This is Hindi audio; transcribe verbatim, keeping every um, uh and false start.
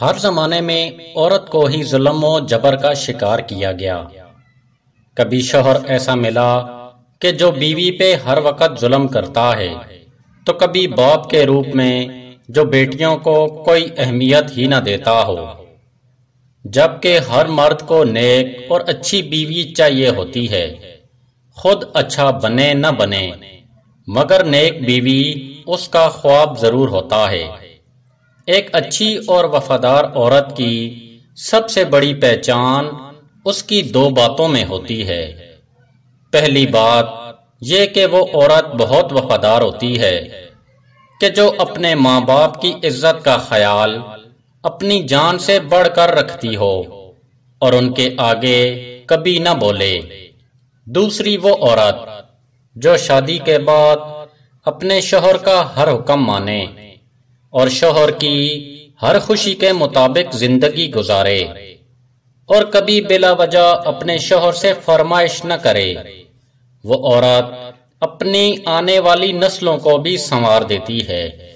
हर जमाने में औरत को ही जुल्म और जबर का शिकार किया गया। कभी शोहर ऐसा मिला कि जो बीवी पे हर वक्त जुल्म करता है, तो कभी बाप के रूप में जो बेटियों को कोई अहमियत ही ना देता हो, जबकि हर मर्द को नेक और अच्छी बीवी चाहिए होती है। खुद अच्छा बने न बने, मगर नेक बीवी उसका ख्वाब जरूर होता है। एक अच्छी और वफादार औरत की सबसे बड़ी पहचान उसकी दो बातों में होती है। पहली बात यह कि वो औरत बहुत वफादार होती है कि जो अपने माँ बाप की इज्जत का ख्याल अपनी जान से बढ़कर रखती हो और उनके आगे कभी न बोले। दूसरी वो औरत जो शादी के बाद अपने शोहर का हर हुक्म माने और शोहर की हर खुशी के मुताबिक जिंदगी गुजारे और कभी बिला वजह अपने शोहर से फरमाइश न करे। वो औरत अपनी आने वाली नस्लों को भी संवार देती है।